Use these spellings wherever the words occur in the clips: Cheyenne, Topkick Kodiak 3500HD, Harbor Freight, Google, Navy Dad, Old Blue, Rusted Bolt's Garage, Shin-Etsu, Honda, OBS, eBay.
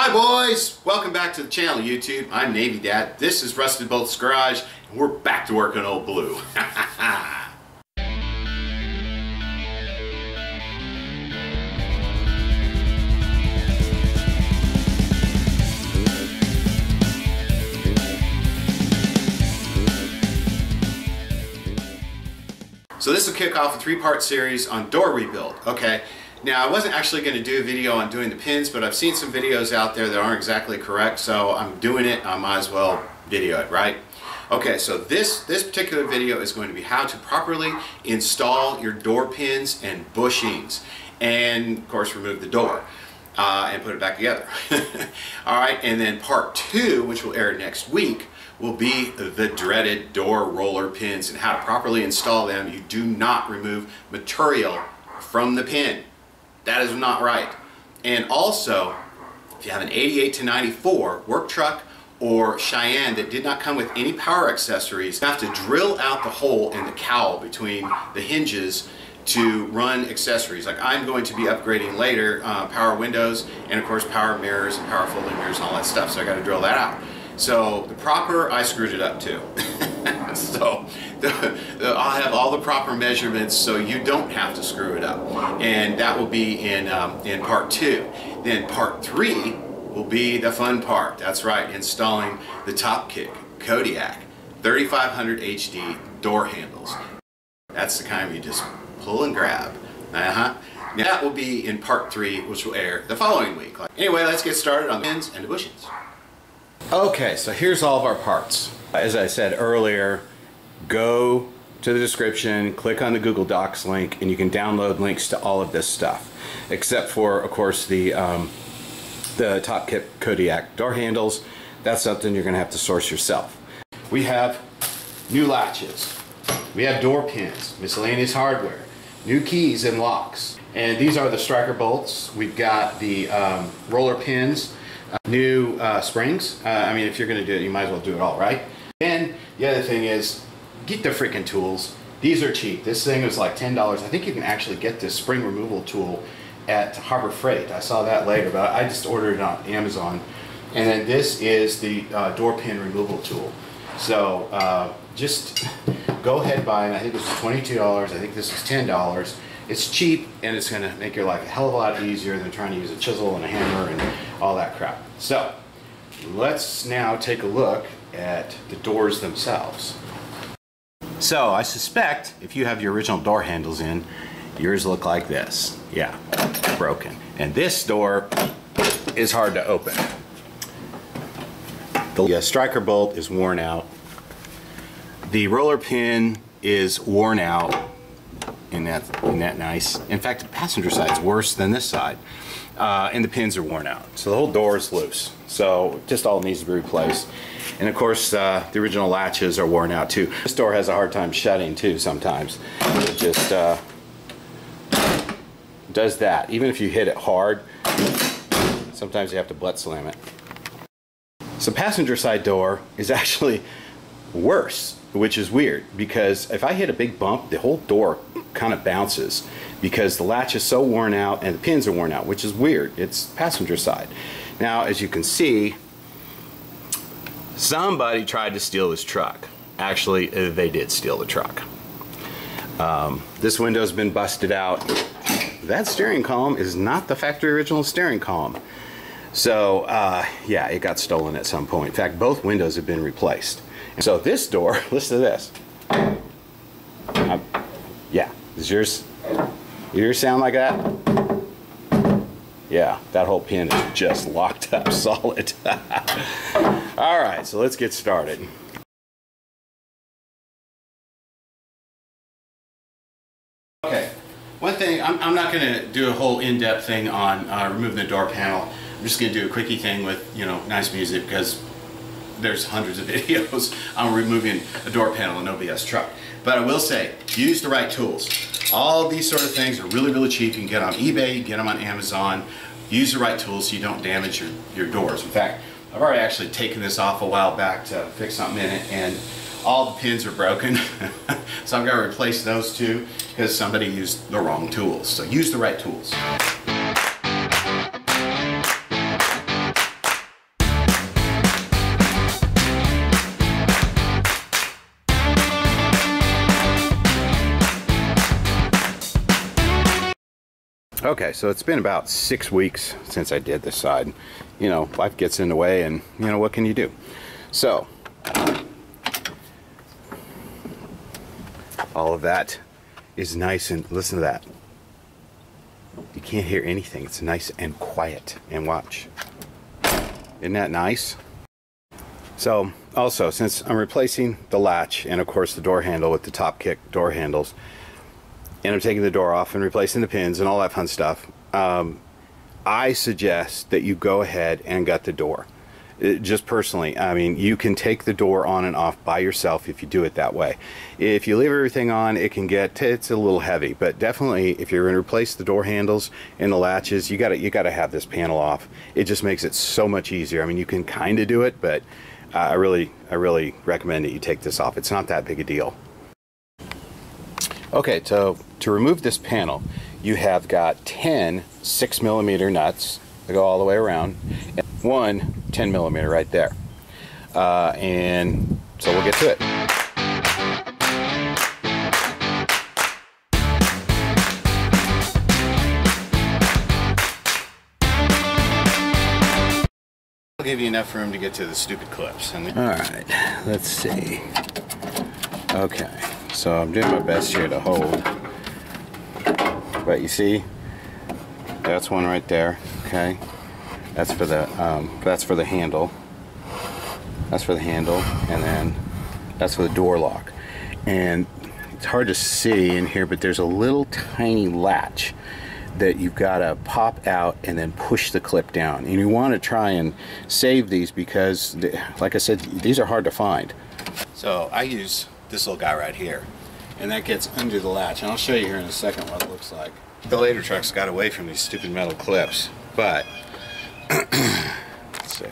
Hi boys! Welcome back to the channel, YouTube. I'm Navy Dad. This is Rusted Bolt's Garage, and we're back to work on Old Blue. So this will kick off a three-part series on door rebuild. Okay. Now, I wasn't actually going to do a video on doing the pins, but I've seen some videos out there that aren't exactly correct, so I'm doing it. I might as well video it, right? Okay, so this particular video is going to be how to properly install your door pins and bushings, and of course remove the door and put it back together. All right, and then part two, which will air next week, will be the dreaded door roller pins and how to properly install them. You do not remove material from the pin. That is not right. And also, if you have an 88 to 94 work truck or Cheyenne that did not come with any power accessories, you have to drill out the hole in the cowl between the hinges to run accessories. Like I'm going to be upgrading later, power windows and of course power mirrors and power folding mirrors and all that stuff, so I got to drill that out. So the proper, I screwed it up too. So I'll have all the proper measurements so you don't have to screw it up. And that will be in part two. Then part three will be the fun part. That's right, installing the Topkick Kodiak 3500HD door handles. That's the kind you just pull and grab. Now that will be in part three, which will air the following week. Anyway, let's get started on the pins and the bushings. Okay, so here's all of our parts. As I said earlier, go to the description, click on the Google Docs link, and you can download links to all of this stuff, except for, of course, the Topkick Kodiak door handles. That's something you're going to have to source yourself. We have new latches. We have door pins, miscellaneous hardware, new keys and locks. And these are the striker bolts. We've got the roller pins, new springs. I mean, if you're going to do it, you might as well do it all, right? And the other thing is, get the freaking tools. These are cheap. This thing was like $10. I think you can actually get this spring removal tool at Harbor Freight. I saw that later, but I just ordered it on Amazon. And then this is the door pin removal tool. So just go ahead, buy it. I think this is $22. I think this is $10. It's cheap, and it's going to make your life a hell of a lot easier than trying to use a chisel and a hammer and all that crap. So let's now take a look at the doors themselves. So I suspect if you have your original door handles in, yours look like this. Yeah, broken. And this door is hard to open. The striker bolt is worn out. The roller pin is worn out. Isn't that nice? In fact, the passenger side is worse than this side. And the pins are worn out. So the whole door is loose. So just all needs to be replaced. And of course, the original latches are worn out too. This door has a hard time shutting too sometimes. It just does that. Even if you hit it hard, sometimes you have to butt slam it. So passenger side door is actually worse, which is weird because if I hit a big bump, the whole door kind of bounces because the latch is so worn out and the pins are worn out, which is weird. It's passenger side. Now, as you can see, somebody tried to steal this truck. Actually, they did steal the truck. This window's been busted out. That steering column is not the factory original steering column. So, yeah, it got stolen at some point. In fact, both windows have been replaced. And so this door, listen to this. Yeah, is yours? Yours sound like that? Yeah, that whole pin is just locked up solid. All right, so let's get started. Okay, one thing, I'm not going to do a whole in-depth thing on removing the door panel. I'm just going to do a quickie thing with, you know, nice music because there's hundreds of videos on removing a door panel in an OBS truck. But I will say, use the right tools. All these sort of things are really, really cheap. You can get them on eBay, you can get them on Amazon. Use the right tools so you don't damage your doors. In fact, I've already actually taken this off a while back to fix something in it, and all the pins are broken. So I'm going to replace those two because somebody used the wrong tools. So use the right tools. Okay, so it's been about 6 weeks since I did this side. You know, life gets in the way, and you know, what can you do? So all of that is nice, and listen to that. You can't hear anything. It's nice and quiet, and watch. Isn't that nice? So also, since I'm replacing the latch and of course the door handle with the Topkick door handles, and I'm taking the door off and replacing the pins and all that fun stuff, I suggest that you go ahead and gut the door. Just personally, I mean, you can take the door on and off by yourself if you do it that way. If you leave everything on, it can get, it's a little heavy, but definitely if you're going to replace the door handles and the latches, you gotta have this panel off. It just makes it so much easier. I mean, you can kind of do it, but I really recommend that you take this off. It's not that big a deal. Okay, so to remove this panel, you have got 10 6mm nuts that go all the way around, and one 10mm right there, and so we'll get to it. I'll give you enough room to get to the stupid clips. All right, let's see. Okay, so I'm doing my best here to hold, but you see, that's one right there. Okay. That's for the handle. That's for the handle, and then that's for the door lock. And it's hard to see in here, but there's a little tiny latch that you've got to pop out and then push the clip down. And you want to try and save these because, like I said, these are hard to find. So I use this little guy right here, and that gets under the latch. And I'll show you here in a second what it looks like. The later trucks got away from these stupid metal clips, but let's see.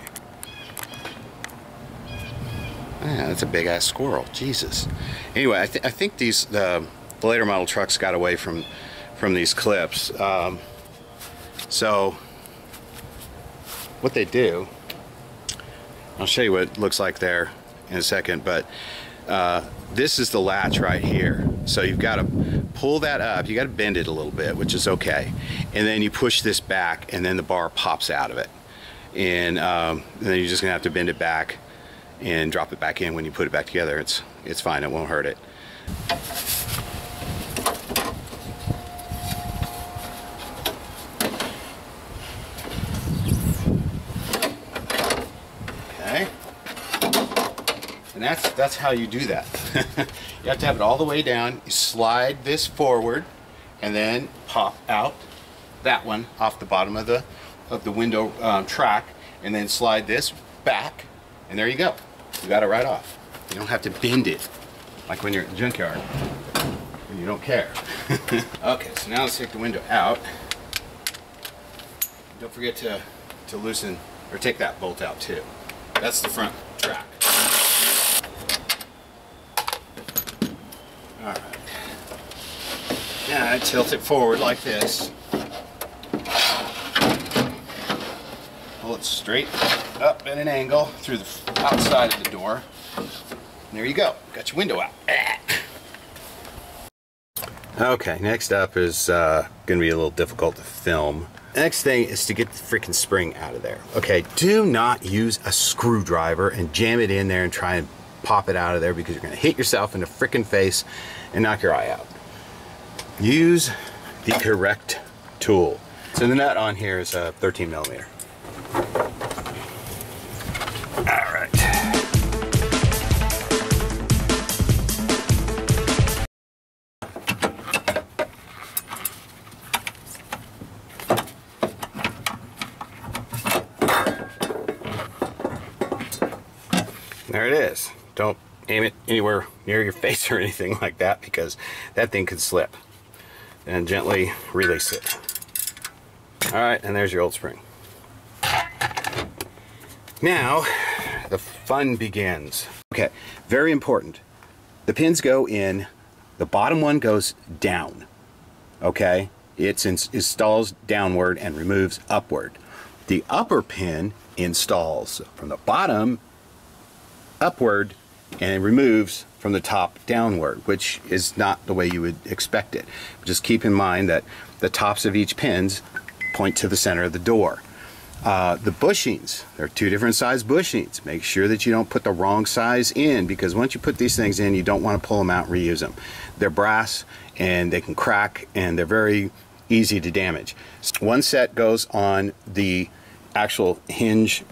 Yeah, that's a big ass squirrel. Jesus. Anyway, I think these the later model trucks got away from these clips. So what they do, I'll show you what it looks like there in a second. But this is the latch right here. So you've got to pull that up, you got to bend it a little bit, which is okay, and then you push this back, and then the bar pops out of it, and then you're just gonna have to bend it back and drop it back in when you put it back together. It's fine, it won't hurt it. Okay, and that's how you do that. You have to have it all the way down. You slide this forward, and then pop out that one off the bottom of the window track, and then slide this back, and there you go. You got it right off. You don't have to bend it like when you're at the junkyard, and you don't care. Okay, so now let's take the window out. Don't forget to loosen or take that bolt out too. That's the front track. All right. Now I tilt it forward like this. Pull it straight up at an angle through the outside of the door. And there you go. Got your window out. Okay, next up is going to be a little difficult to film. The next thing is to get the freaking spring out of there. Okay, do not use a screwdriver and jam it in there and try and pop it out of there, because you're gonna hit yourself in the frickin' face and knock your eye out. Use the correct tool. So the nut on here is a 13mm. All right. There it is. Don't aim it anywhere near your face or anything like that, because that thing could slip. And gently release it. All right, and there's your old spring. Now, the fun begins. Okay, very important. The pins go in, the bottom one goes down, okay? It installs downward and removes upward. The upper pin installs from the bottom upward and removes from the top downward, which is not the way you would expect it. Just keep in mind that The tops of each pins point to the center of the door. The bushings, there are two different size bushings. Make sure that you don't put the wrong size in, because once you put these things in, you don't want to pull them out and reuse them. They're brass and they can crack and they're very easy to damage. One set goes on the actual hinge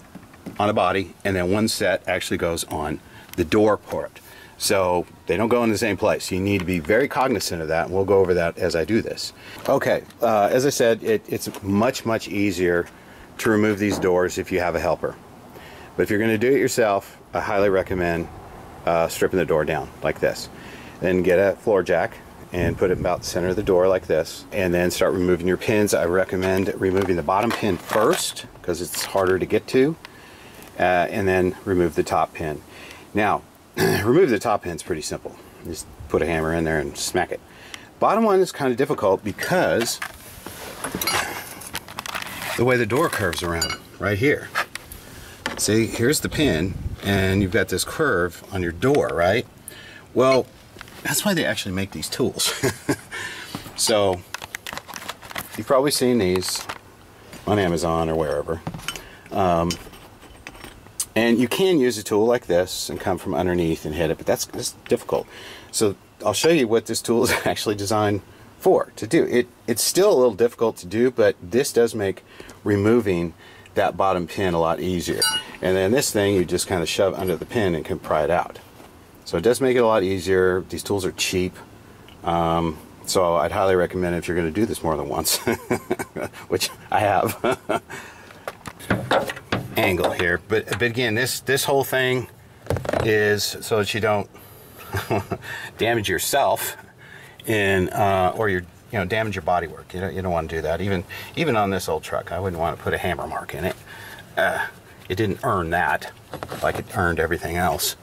on a body, and then one set actually goes on the door port. So they don't go in the same place. You need to be very cognizant of that, and we'll go over that as I do this. Okay, as I said, it's much easier to remove these doors if you have a helper. But if you're going to do it yourself, I highly recommend stripping the door down like this. Then get a floor jack and put it about the center of the door like this, and then start removing your pins. I recommend removing the bottom pin first because it's harder to get to, and then remove the top pin. Now, remove the top pin is pretty simple. Just put a hammer in there and smack it. Bottom one is kind of difficult because the way the door curves around right here. See, here's the pin and you've got this curve on your door, right? Well, that's why they actually make these tools. So you've probably seen these on Amazon or wherever. And you can use a tool like this and come from underneath and hit it, but that's difficult. So I'll show you what this tool is actually designed for, to do. It's still a little difficult to do, but this does make removing that bottom pin a lot easier. And then this thing you just kind of shove under the pin and can pry it out. So it does make it a lot easier. These tools are cheap. So I'd highly recommend it if you're going to do this more than once, which I have. Angle here, but again, this whole thing is so that you don't damage yourself in or your damage your body work. You don't want to do that. Even on this old truck, I wouldn't want to put a hammer mark in it. It didn't earn that, like it earned everything else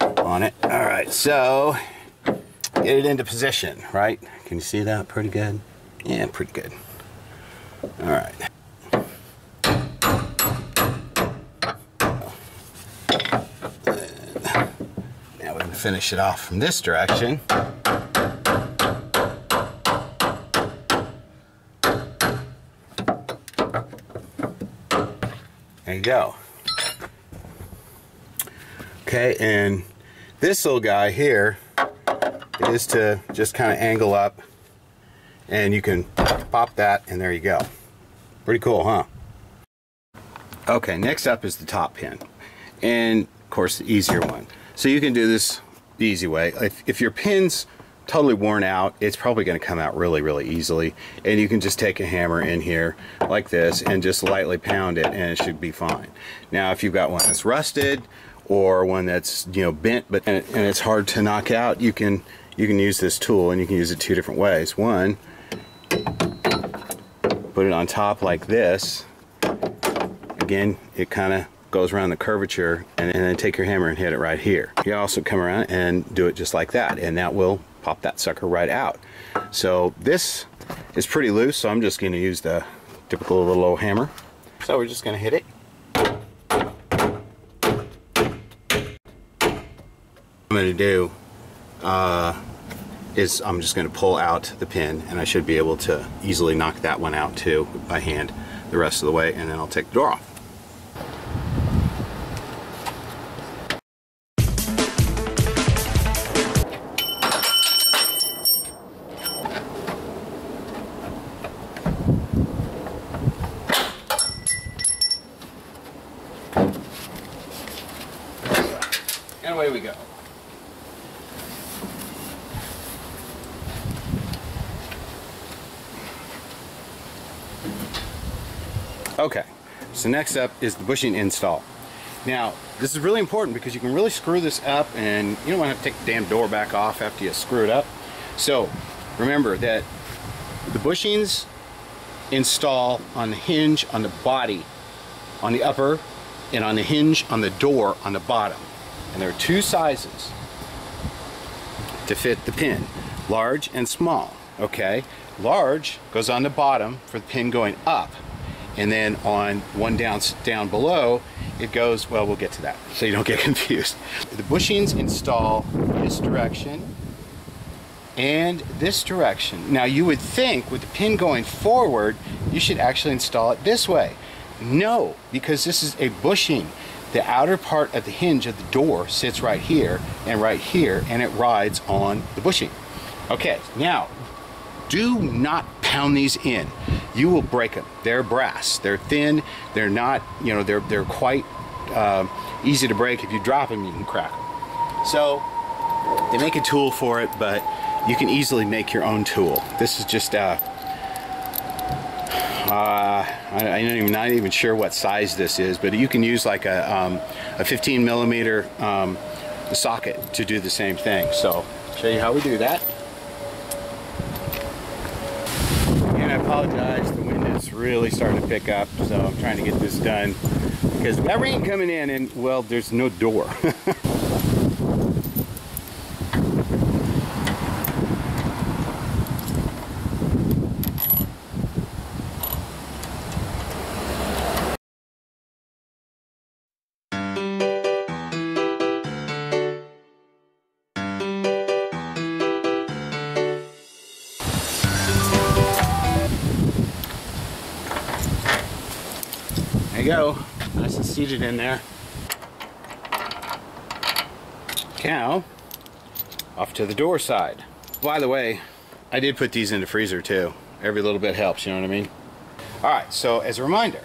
on it. All right, so get it into position. Right? Can you see that? Pretty good. Yeah, pretty good. All right. Finish it off from this direction. There you go. Okay, and this little guy here is to just kind of angle up, and you can pop that, and there you go. Pretty cool, huh? Okay, next up is the top pin, and of course the easier one. So you can do this the easy way. If your pin's totally worn out, it's probably going to come out really easily, and you can just take a hammer in here like this and just lightly pound it, and it should be fine. Now if you've got one that's rusted or one that's bent and it's hard to knock out, you can use this tool, and you can use it two different ways. One, put it on top like this. Again, it kind of goes around the curvature, and then take your hammer and hit it right here. You also come around and do it just like that, and that will pop that sucker right out. So this is pretty loose, so I'm just going to use the typical little old hammer. So we're just going to hit it. What I'm going to do is I'm just going to pull out the pin, and I should be able to easily knock that one out too by hand the rest of the way, and then I'll take the door off. And away we go. Okay, so next up is the bushing install. Now, this is really important because you can really screw this up, and you don't want to have to take the damn door back off after you screw it up. So remember that the bushings install on the hinge on the body, on the upper, and on the hinge on the door on the bottom. And there are two sizes to fit the pin, large and small. Okay, large goes on the bottom for the pin going up, and then on one down below it goes, well, we'll get to that so you don't get confused. The bushings install this direction and this direction. Now you would think with the pin going forward, you should actually install it this way. No, because this is a bushing. The outer part of the hinge of the door sits right here, and it rides on the bushing. Okay, now, do not pound these in. You will break them. They're brass. They're thin. They're not, you know, they're quite easy to break. If you drop them, you can crack them. So, they make a tool for it, but you can easily make your own tool. This is just I'm not even sure what size this is, but you can use like a 15 millimeter socket to do the same thing. So, show you how we do that. And I apologize, the wind is really starting to pick up, so I'm trying to get this done because that rain coming in and, well, there's no door. Go. Nice and seated in there. Now, off to the door side. By the way, I did put these in the freezer too. Every little bit helps, you know what I mean? Alright, so as a reminder,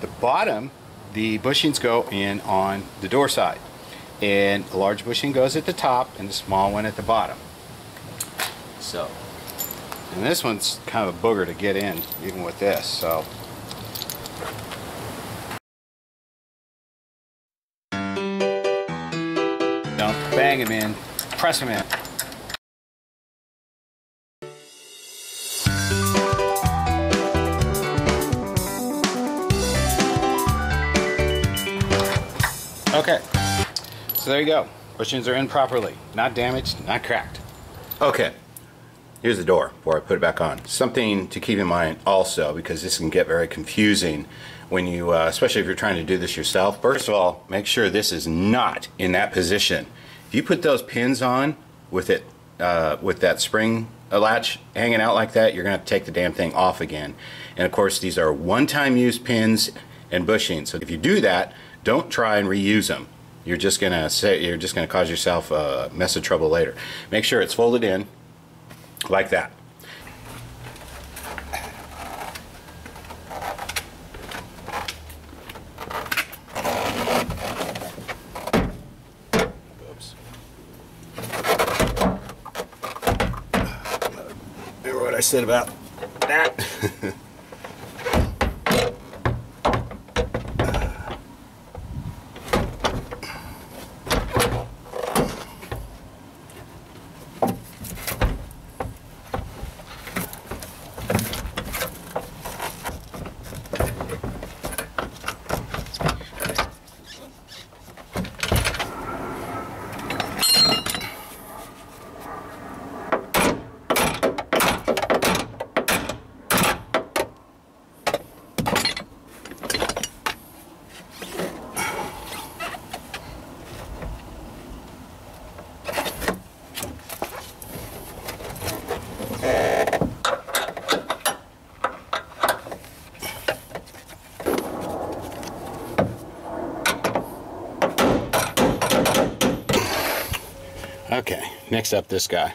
the bottom, the bushings go in on the door side. And a large bushing goes at the top and the small one at the bottom. So, and this one's kind of a booger to get in, even with this, so. Bang them in, press them in. Okay, so there you go. Bushings are in properly, not damaged, not cracked. Okay, here's the door before I put it back on. Something to keep in mind also, because this can get very confusing when you, especially if you're trying to do this yourself. First of all, make sure this is not in that position. If you put those pins on with it, with that spring latch hanging out like that, you're going to have to take the damn thing off again. And of course, these are one-time use pins and bushings. So if you do that, don't try and reuse them. You're just going to cause yourself a mess of trouble later. Make sure it's folded in like that. I said about that. Okay, next up, this guy.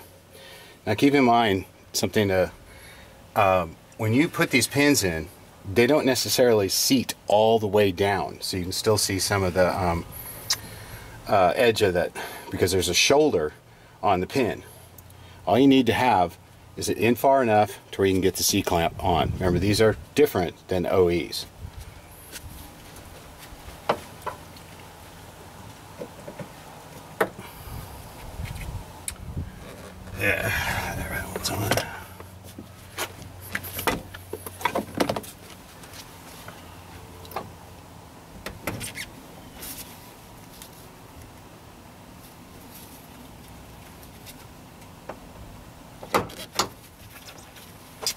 Now keep in mind something to, when you put these pins in, they don't necessarily seat all the way down. So you can still see some of the edge of that because there's a shoulder on the pin. All you need to have is it in far enough to where you can get the C-clamp on. Remember, these are different than OEs. Yeah, that one's on it.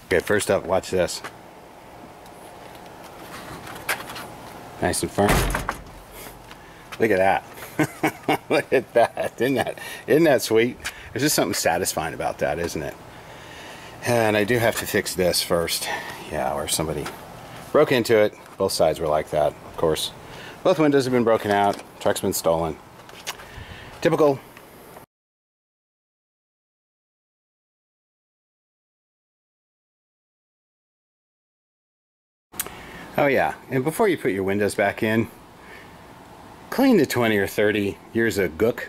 Okay, first up, watch this. Nice and firm. Look at that. Look at that. Isn't that sweet? There's just something satisfying about that, isn't it? And I do have to fix this first. Yeah, where somebody broke into it. Both sides were like that, of course. Both windows have been broken out. Truck's been stolen. Typical. Oh yeah, and before you put your windows back in, clean the 20 or 30 years of gook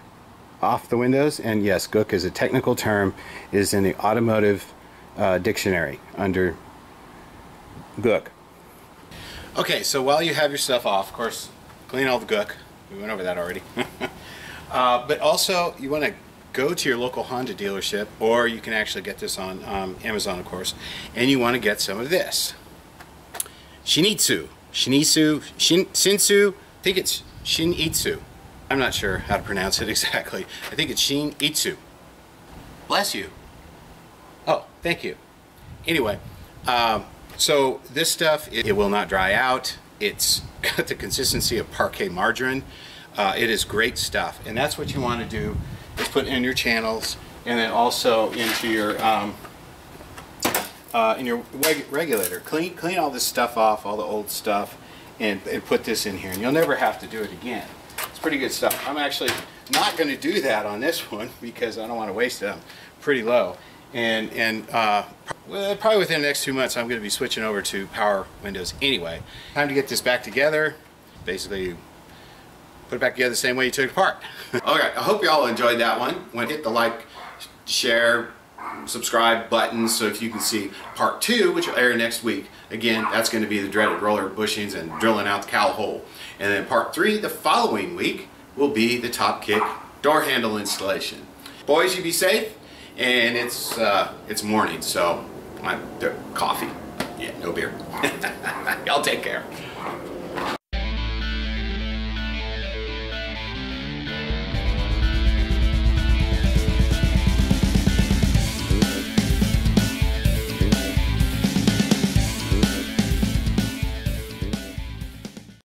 off the windows. And yes, gook is a technical term, is in the automotive dictionary under gook. Okay, so while you have your stuff off, of course, clean all the gook. We went over that already. But also, you want to go to your local Honda dealership, or you can actually get this on Amazon, of course, and you want to get some of this. Shin-Etsu. Shin-Etsu. Shin-Etsu. I think it's Shin-Etsu. I'm not sure how to pronounce it exactly. I think it's Shin-Etsu. Bless you. Oh, thank you. Anyway, so this stuff, it will not dry out. It's got the consistency of parquet margarine. It is great stuff. And that's what you want to do, is put in your channels and then also into your regulator. Clean all this stuff off, all the old stuff, and put this in here, and you'll never have to do it again. It's pretty good stuff. I'm actually not going to do that on this one because I don't want to waste it. I'm pretty low, and probably within the next 2 months I'm going to be switching over to power windows anyway. Time to get this back together. Basically, put it back together the same way you took it apart. All right, I hope you all enjoyed that one. Hit the like, share, subscribe buttons so if you can see part 2, which will air next week. Again, that's going to be the dreaded roller bushings and drilling out the cowl hole. And then part 3 the following week will be the Topkick door handle installation. Boys, you be safe. And it's morning, so coffee. Yeah, no beer. Y'all take care.